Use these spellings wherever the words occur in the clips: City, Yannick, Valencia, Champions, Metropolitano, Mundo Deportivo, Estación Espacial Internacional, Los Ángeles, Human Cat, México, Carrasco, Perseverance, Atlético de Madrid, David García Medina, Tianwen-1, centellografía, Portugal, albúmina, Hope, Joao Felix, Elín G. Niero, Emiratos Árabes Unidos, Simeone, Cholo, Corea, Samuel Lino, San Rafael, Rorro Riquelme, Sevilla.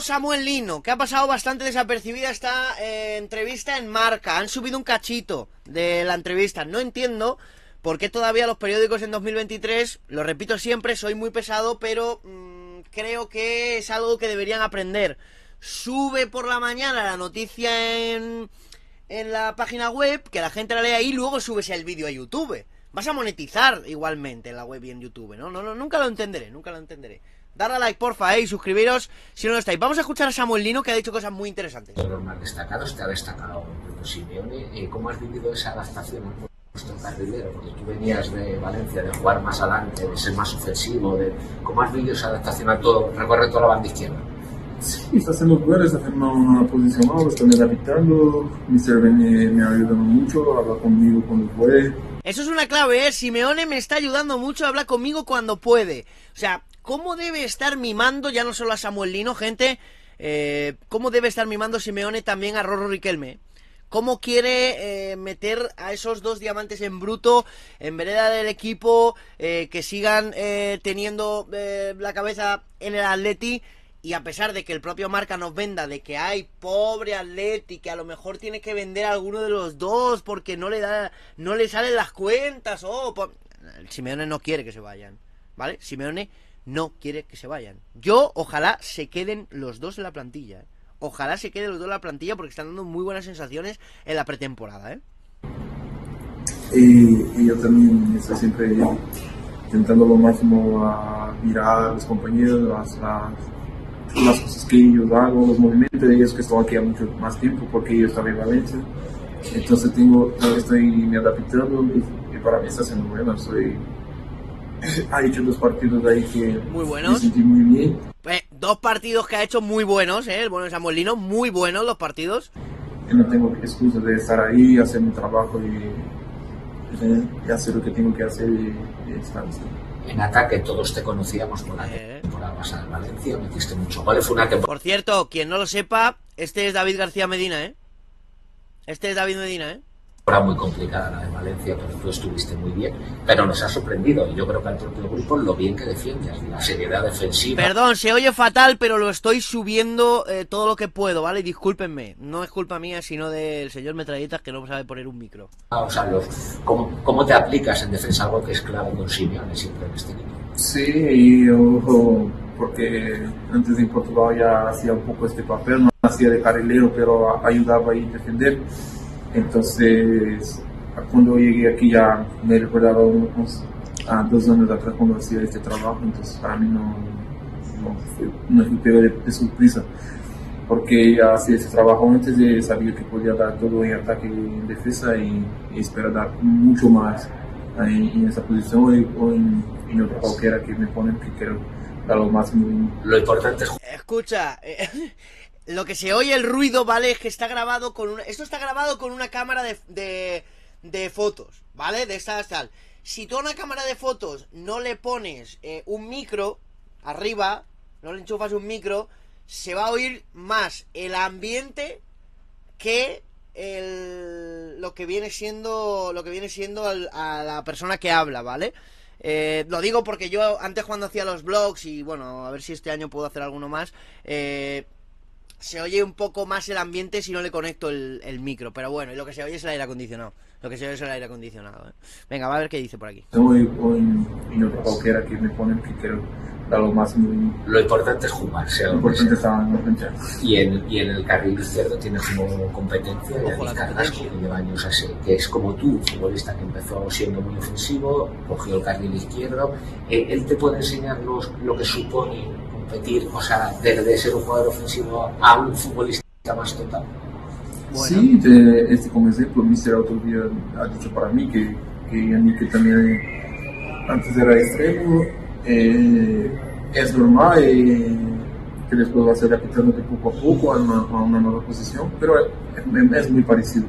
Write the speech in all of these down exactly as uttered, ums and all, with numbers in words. Samuel Lino, que ha pasado bastante desapercibida esta eh, entrevista en Marca. Han subido un cachito de la entrevista. No entiendo por qué todavía los periódicos en dos mil veintitrés, lo repito siempre, soy muy pesado, pero mmm, creo que es algo que deberían aprender. Sube por la mañana la noticia en, en la página web, que la gente la lea, y luego subes el vídeo a YouTube. Vas a monetizar igualmente en la web y en YouTube, ¿no? No, no, nunca lo entenderé, nunca lo entenderé. Darle a like, porfa, ¿eh? Y suscribiros si no lo estáis. Vamos a escuchar a Samuel Lino, que ha dicho cosas muy interesantes. De los más destacados te ha destacado Simeone. ¿Cómo has vivido esa adaptación al puesto carrilero? Porque tú venías de Valencia, de jugar más adelante, de ser más ofensivo. De... ¿Cómo has vivido esa adaptación a todo, recorrer toda la banda izquierda? Sí, está haciendo claro, está haciendo una posición ahora, están adaptando. míster Bene me ha ayudado mucho, habla conmigo cuando puede. Eso es una clave, ¿eh? Simeone me está ayudando mucho, habla conmigo cuando puede. O sea, ¿cómo debe estar mimando, ya no solo a Samuel Lino, gente, eh, cómo debe estar mimando Simeone también a Rorro Riquelme? ¿Cómo quiere eh, meter a esos dos diamantes en bruto, en vereda del equipo, eh, que sigan eh, teniendo eh, la cabeza en el Atleti? Y a pesar de que el propio Marca nos venda de que hay pobre Atleti, que a lo mejor tiene que vender a alguno de los dos porque no le da, no le salen las cuentas, oh, po... Simeone no quiere que se vayan, ¿vale? Simeone no quiere que se vayan. Yo, ojalá se queden los dos en la plantilla. Ojalá se queden los dos en la plantilla porque están dando muy buenas sensaciones en la pretemporada, ¿eh? Y, y yo también estoy siempre intentando lo máximo a mirar a los compañeros, las... las... las cosas que yo hago, los movimientos de ellos, que estoy aquí a mucho más tiempo porque yo estaba en Valencia, entonces tengo, estoy me adaptando y, y para mí está siendo bueno. Soy, ha hecho dos partidos ahí que muy buenos. Me sentí muy bien. Pues, dos partidos que ha hecho muy buenos, ¿eh? El bueno de Samuel Lino, muy buenos los partidos. Yo no tengo excusa de estar ahí, hacer mi trabajo y, y hacer lo que tengo que hacer y, y estar así. En ataque todos te conocíamos por la temporada pasada en Valencia, metiste mucho. ¿Cuál fue una temporada? Por cierto, quien no lo sepa, este es David García Medina, ¿eh? Este es David Medina, ¿eh? Era muy complicada la de Valencia, pero tú estuviste muy bien. Pero nos ha sorprendido, y yo creo que al propio grupo, lo bien que defiendes, la seriedad defensiva. Perdón, se oye fatal, pero lo estoy subiendo eh, todo lo que puedo, ¿vale? Discúlpenme, no es culpa mía, sino del señor Metralletas, que no sabe poner un micro. Ah, o sea, los, ¿cómo, ¿cómo te aplicas en defensa? Algo que es clave con Simeone siempre en este equipo. Sí, yo, porque antes en Portugal ya hacía un poco este papel, no hacía de carrilero, pero ayudaba ahí a defender. Entonces, cuando llegué aquí ya me recordaba unos a dos años atrás cuando hacía este trabajo, entonces para mí no, no fue un pego de, de sorpresa, porque ya hacía este trabajo antes de saber que podía dar todo en ataque y en defensa y, y esperar dar mucho más en, en esa posición o en, en otra cualquiera que me ponen, que quiero dar lo máximo. Lo importante es... Escucha... Lo que se oye el ruido, ¿vale? Es que está grabado con una... Esto está grabado con una cámara de, de, de fotos, ¿vale? De estas tal. Si tú a una cámara de fotos no le pones eh, un micro arriba, no le enchufas un micro, se va a oír más el ambiente que el, lo que viene siendo, lo que viene siendo al, a la persona que habla, ¿vale? Eh, lo digo porque yo antes cuando hacía los vlogs y bueno, a ver si este año puedo hacer alguno más, eh... se oye un poco más el ambiente si no le conecto el, el micro, pero bueno, y lo que se oye es el aire acondicionado. Lo que se oye es el aire acondicionado. ¿eh? Venga, va a ver qué dice por aquí. No, en otra cualquiera que me ponen que quiero dar lo más. Lo importante es jugar, sea lo importante sea. Está y en, y en el carril izquierdo tienes como competencia Yannick Carrasco, que lleva años así, que es como tú, futbolista que empezó siendo muy ofensivo, cogió el carril izquierdo. Eh, él te puede enseñar los, lo que supone competir, o sea, desde ser un jugador ofensivo a un futbolista más total. Bueno. Sí, de, este como ejemplo, míster otro día ha dicho para mí que, que Yannick también antes era extremo, eh, es normal eh, que después va a ser adaptando de poco a poco a una, a una nueva posición, pero es, es muy parecido.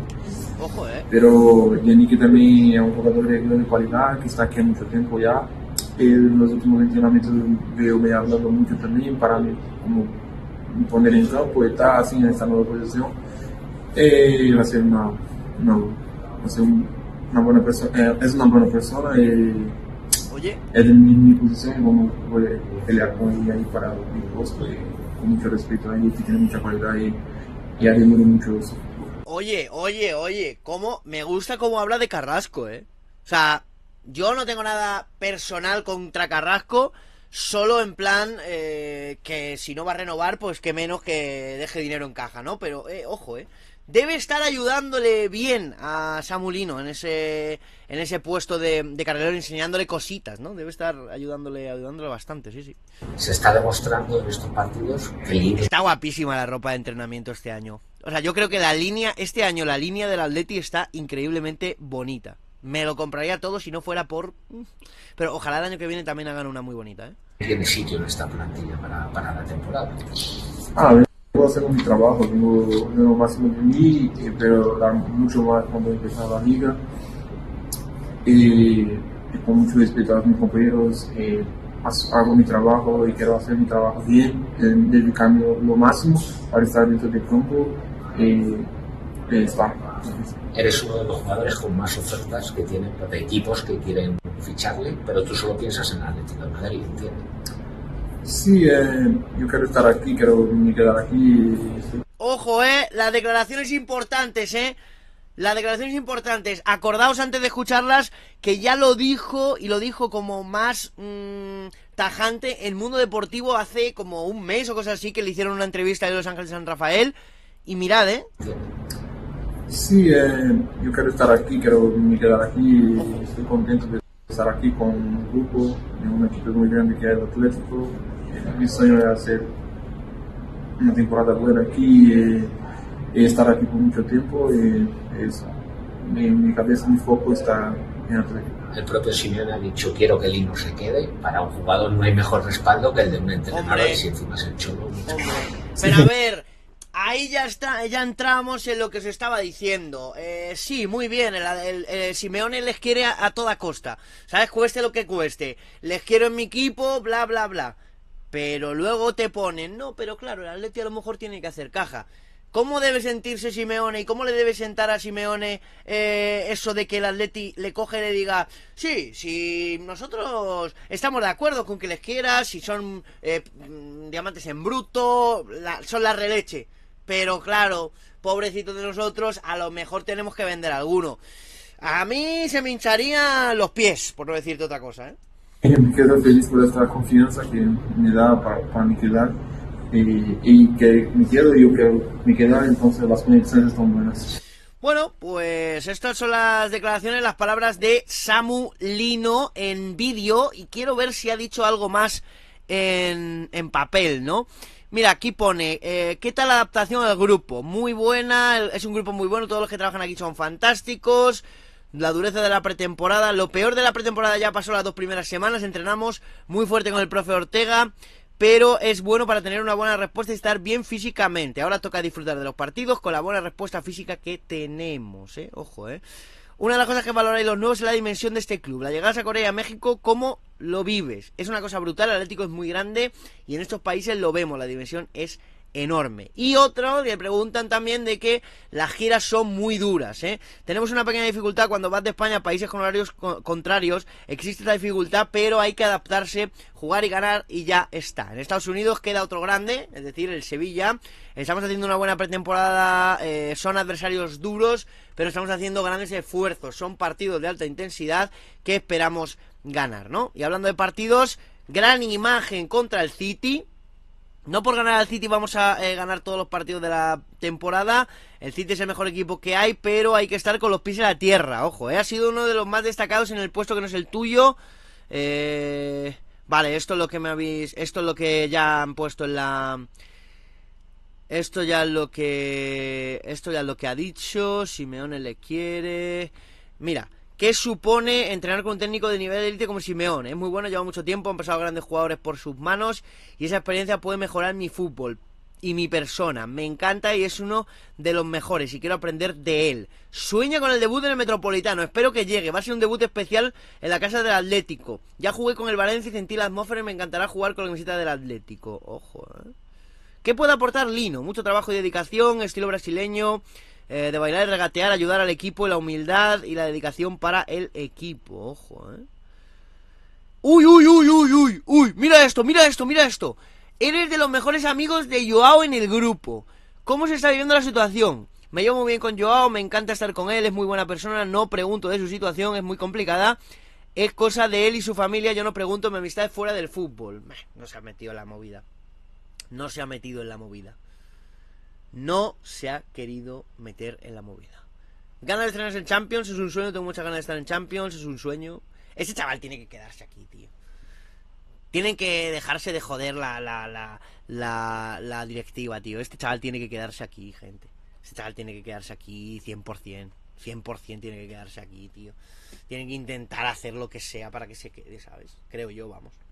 Ojo, eh. Pero Yannick también es un jugador de gran calidad que está aquí hace mucho tiempo ya. En los últimos entrenamientos veo me ha hablado mucho también para mí, como poner en campo, está así en esta nueva posición. Eh, va a ser una, una, va a ser una buena persona, eh, es una buena persona. Eh, Oye. Es de mi, mi posición, vamos a pelear con ella ahí para mi puesto. Eh. con mucho respeto a ellos, que tienen mucha cualidad y, y admiro mucho eso. Oye, oye, oye, cómo me gusta cómo habla de Carrasco, ¿eh? O sea, yo no tengo nada personal contra Carrasco, solo en plan eh, que si no va a renovar, pues que menos que deje dinero en caja, ¿no? Pero, eh, ojo, ¿eh? Debe estar ayudándole bien a Samuel Lino en ese, en ese puesto de, de carrilero, enseñándole cositas, ¿no? Debe estar ayudándole, ayudándole bastante, sí, sí. Se está demostrando en estos partidos que... Está guapísima la ropa de entrenamiento este año. O sea, yo creo que la línea, este año la línea del Atleti está increíblemente bonita. Me lo compraría todo si no fuera por... Pero ojalá el año que viene también hagan una muy bonita, ¿eh? Tiene sitio en esta plantilla para, para la temporada. A ver. Puedo hacer mi trabajo, tengo lo máximo de mí, pero dar mucho más cuando empezar la liga. Y, y con mucho respeto a mis compañeros, eh, hago mi trabajo y quiero hacer mi trabajo bien, eh, dedicarme lo máximo para estar dentro del campo y eh, estar. Eres uno de los jugadores con más ofertas que tienen, de equipos que quieren ficharle, pero tú solo piensas en Atlético de Madrid, ¿entiendes? Sí, eh, yo quiero estar aquí, quiero quedar aquí. Ojo, eh, las declaraciones importantes, eh. Las declaraciones importantes. Acordaos antes de escucharlas que ya lo dijo y lo dijo como más mmm, tajante en Mundo Deportivo hace como un mes o cosas así, que le hicieron una entrevista de Los Ángeles San Rafael. Y mirad, eh. Sí, eh, yo quiero estar aquí, quiero quedar aquí. Estoy contento de estar aquí con un grupo, de un equipo muy grande que es el Atlético. Mi sueño es hacer una temporada buena aquí, eh, estar aquí por mucho tiempo. Eh, es, mi, mi cabeza, mi foco está en Atlético. El propio Simeone ha dicho: quiero que Lino se quede. Para un jugador no hay mejor respaldo que el de un entrenador, y si encima es el Cholo. Pero a ver, ahí ya está, ya entramos en lo que os estaba diciendo. Eh, sí, muy bien, el, el, el Simeone les quiere a, a toda costa, ¿sabes? Cueste lo que cueste. Les quiero en mi equipo, bla, bla, bla. Pero luego te ponen, no, pero claro, el Atleti a lo mejor tiene que hacer caja. ¿Cómo debe sentirse Simeone y cómo le debe sentar a Simeone eh, eso de que el Atleti le coge y le diga: sí, si nosotros estamos de acuerdo con que les quieras, si son eh, diamantes en bruto, la, son la releche, pero claro, pobrecitos de nosotros, a lo mejor tenemos que vender alguno? A mí se me hincharían los pies, por no decirte otra cosa, ¿eh? Me quedo feliz por esta confianza que me da para, para me quedar y, y que me quedo, yo quiero me quedar, entonces las conexiones están buenas. Bueno, pues estas son las declaraciones, las palabras de Samu Lino en vídeo, y quiero ver si ha dicho algo más en, en papel, ¿no? Mira, aquí pone, eh, ¿qué tal la adaptación al grupo? Muy buena, es un grupo muy bueno, todos los que trabajan aquí son fantásticos. La dureza de la pretemporada, lo peor de la pretemporada ya pasó las dos primeras semanas, entrenamos muy fuerte con el profe Ortega, pero es bueno para tener una buena respuesta y estar bien físicamente. Ahora toca disfrutar de los partidos con la buena respuesta física que tenemos, ¿eh? Ojo, ¿eh? Una de las cosas que valoráis los nuevos es la dimensión de este club. La llegada a Corea, a México, ¿cómo lo vives? Es una cosa brutal, el Atlético es muy grande y en estos países lo vemos, la dimensión es enorme. Y otro, le preguntan también de que las giras son muy duras, ¿eh? Tenemos una pequeña dificultad cuando vas de España a países con horarios contrarios, existe la dificultad, pero hay que adaptarse, jugar y ganar y ya está. En Estados Unidos queda otro grande, es decir, el Sevilla. Estamos haciendo una buena pretemporada, eh, son adversarios duros, pero estamos haciendo grandes esfuerzos, son partidos de alta intensidad que esperamos ganar, ¿no? Y hablando de partidos, gran imagen contra el City. No por ganar al City vamos a eh, ganar todos los partidos de la temporada. El City es el mejor equipo que hay, pero hay que estar con los pies en la tierra. Ojo, eh, ha sido uno de los más destacados en el puesto que no es el tuyo. Eh, vale, esto es lo que me habéis... Esto es lo que ya han puesto en la... Esto ya es lo que... Esto ya es lo que ha dicho. Simeone le quiere... Mira... ¿Qué supone entrenar con un técnico de nivel de élite como Simeone? Es muy bueno, lleva mucho tiempo, han pasado grandes jugadores por sus manos y esa experiencia puede mejorar mi fútbol y mi persona. Me encanta y es uno de los mejores y quiero aprender de él. Sueña con el debut en el Metropolitano, espero que llegue. Va a ser un debut especial en la casa del Atlético. Ya jugué con el Valencia y sentí la atmósfera y me encantará jugar con la camiseta del Atlético. Ojo, ¿eh? ¿Qué puede aportar Lino? Mucho trabajo y dedicación, estilo brasileño... Eh, de bailar y regatear, ayudar al equipo, y la humildad y la dedicación para el equipo. Ojo, eh. Uy, uy, uy, uy, uy, uy. Mira esto, mira esto, mira esto. Eres de los mejores amigos de Joao en el grupo. ¿Cómo se está viviendo la situación? Me llevo muy bien con Joao, me encanta estar con él, es muy buena persona, no pregunto de su situación, es muy complicada. Es cosa de él y su familia, yo no pregunto, mi amistad es fuera del fútbol. No se ha metido en la movida. No se ha metido en la movida. No se ha querido meter en la movida. Ganas de estrenarse en Champions, es un sueño, tengo muchas ganas de estar en Champions, es un sueño. Ese chaval tiene que quedarse aquí, tío. Tienen que dejarse de joder la, la, la, la, la directiva, tío. Este chaval tiene que quedarse aquí, gente. Este chaval tiene que quedarse aquí cien por cien. cien por cien tiene que quedarse aquí, tío. Tienen que intentar hacer lo que sea para que se quede, ¿sabes? Creo yo, vamos.